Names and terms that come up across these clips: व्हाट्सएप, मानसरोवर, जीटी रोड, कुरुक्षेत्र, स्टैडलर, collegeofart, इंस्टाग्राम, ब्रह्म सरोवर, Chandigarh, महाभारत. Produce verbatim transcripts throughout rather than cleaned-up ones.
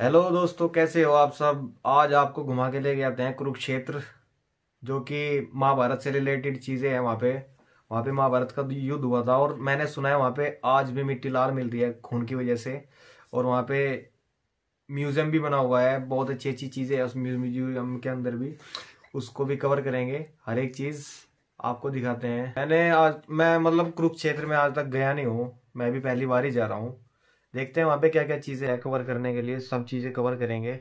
Hello दोस्तों, कैसे हो आप सब। आज आपको घुमा के लेके आते हैं कुरुक्षेत्र, जो कि महाभारत से रिलेटेड चीज़ें हैं। वहाँ पे वहाँ पे महाभारत का युद्ध हुआ था और मैंने सुना है वहाँ पे आज भी मिट्टी लाल मिल रही है खून की वजह से। और वहाँ पे म्यूजियम भी बना हुआ है, बहुत अच्छी अच्छी चीज़ें हैं उस म्यूजियम के अंदर भी। उसको भी कवर करेंगे, हर एक चीज़ आपको दिखाते हैं। मैंने आज मैं मतलब कुरुक्षेत्र में आज तक गया नहीं हूँ, मैं भी पहली बार ही जा रहा हूँ। देखते हैं वहाँ पे क्या क्या चीज़ें हैं कवर करने के लिए, सब चीज़ें कवर करेंगे।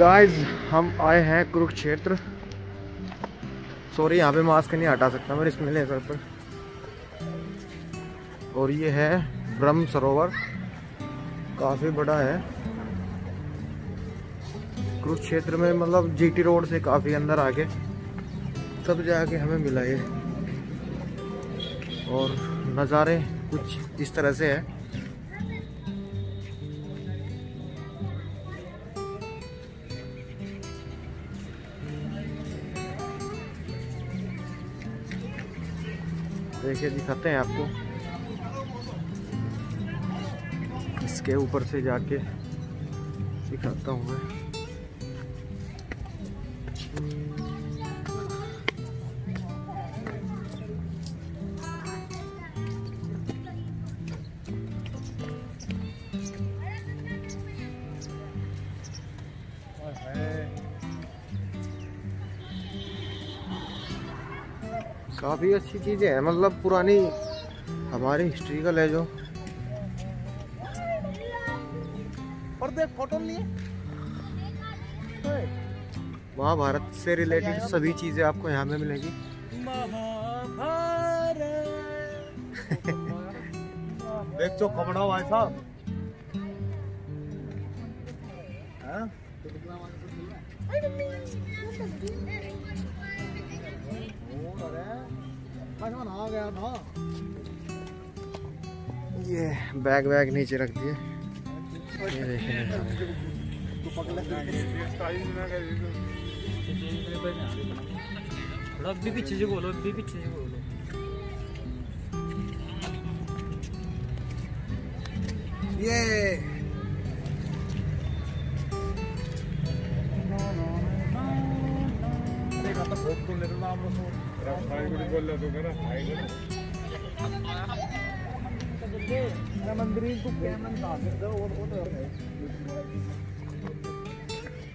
गाइस, हम आए हैं कुरुक्षेत्र। सॉरी, यहाँ पे मास्क नहीं हटा सकता मैं, इसमें ले सर पर। और ये है ब्रह्म सरोवर, काफ़ी बड़ा है। कुरुक्षेत्र में मतलब जीटी रोड से काफ़ी अंदर आके तब जाके हमें मिला ये। और नज़ारे कुछ इस तरह से है। देखिए, दिखाते हैं आपको, इसके ऊपर से जाके दिखाता हूँ मैं। काफ़ी अच्छी चीज़ें हैं, मतलब पुरानी हमारी हिस्ट्रिकल है जो। और देख फोटो लिए, महाभारत से रिलेटेड सभी चीज़ें आपको यहाँ में मिलेगी। देख तो कपड़ा भाई साहब, आ गया था। ये बैग बैग नीचे रख दिए। अभी पीछे से बोलो, अभी पीछे से बोलो। ये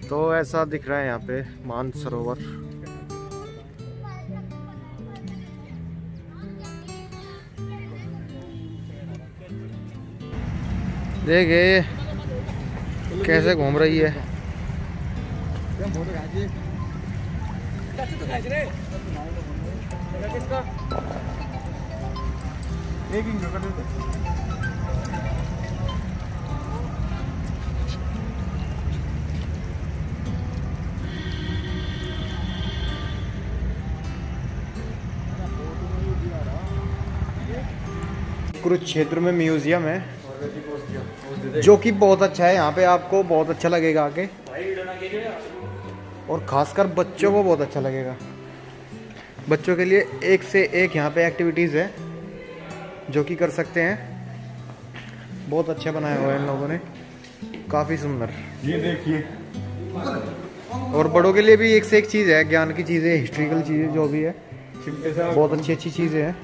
तो ऐसा दिख रहा है यहाँ पे मानसरोवर। देखिए कैसे घूम रही है। कुरुक्षेत्र में म्यूजियम है जो कि बहुत अच्छा है, यहाँ पे आपको बहुत अच्छा लगेगा आके, और खासकर बच्चों को बहुत अच्छा लगेगा। बच्चों के लिए एक से एक यहाँ पे एक्टिविटीज़ है जो कि कर सकते हैं। बहुत अच्छा बनाया हुआ है इन लोगों ने, काफ़ी सुंदर। ये देखिए, और बड़ों के लिए भी एक से एक चीज़ है, ज्ञान की चीज़ें, हिस्ट्रिकल चीज़ें जो भी है, बहुत अच्छी अच्छी चीज़ें हैं।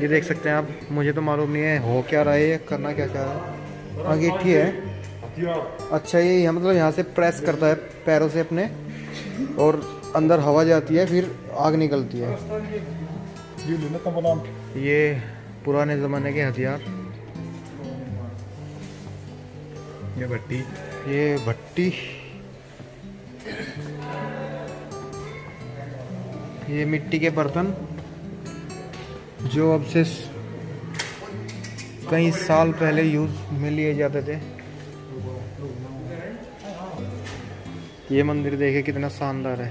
ये देख सकते हैं आप, मुझे तो मालूम नहीं है हो क्या रहा है ये, करना क्या चाह रहा है। अंगीठी है, अच्छा ये यहाँ मतलब यहाँ से प्रेस करता है पैरों से अपने, और अंदर हवा जाती है फिर आग निकलती है। ये पुराने ज़माने के हथियार, ये भट्टी, ये भट्टी ये मिट्टी के बर्तन जो अब से कई साल पहले यूज में लिए जाते थे। ये मंदिर देखे कितना शानदार है।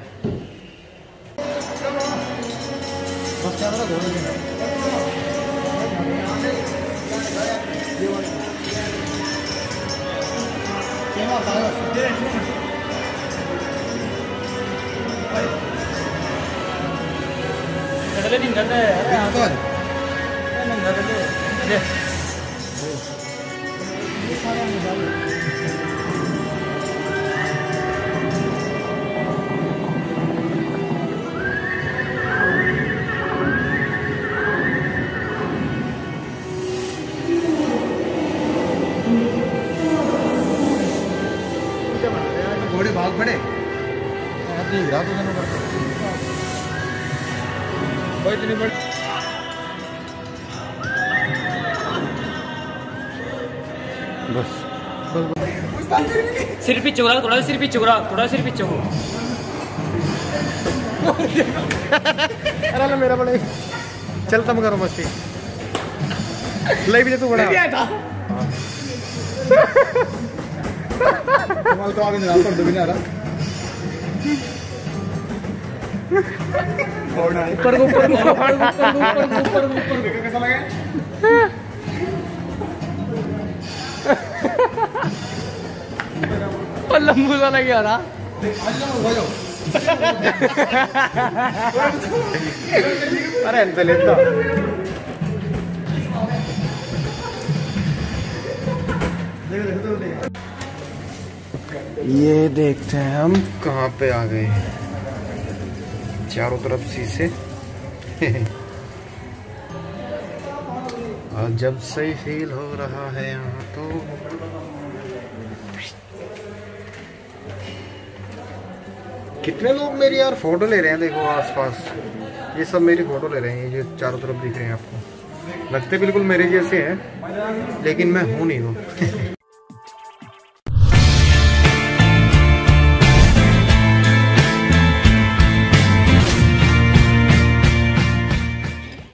घोड़े भाग पड़े इतनी बड़ी। बस बस सिर पीछे घुरा, थोड़ा सिर पीछे घुरा, थोड़ा सिर पीछे घुरा। अरे मेरा बड़े चल तुम करो मस्ती, ले भी ले तू बड़ा था। तुम्हारे तो आगे जनाब पर दुबिना रहा। ऊपर ऊपर ऊपर ऊपर ऊपर ऊपर ऊपर देखा कैसा लगा? लंबू सा लगे हो रहा। अरे तो लेता ये देखते हैं हम कहाँ पे आ गए। चारों तरफ शीशे। और जब सही फील हो रहा है यहाँ तो कितने लोग मेरी यार फोटो ले रहे हैं। देखो आसपास ये सब मेरी फोटो ले रहे हैं, ये जो चारों तरफ दिख रहे हैं आपको, लगते बिल्कुल मेरे जैसे हैं लेकिन मैं हूँ नहीं हूँ।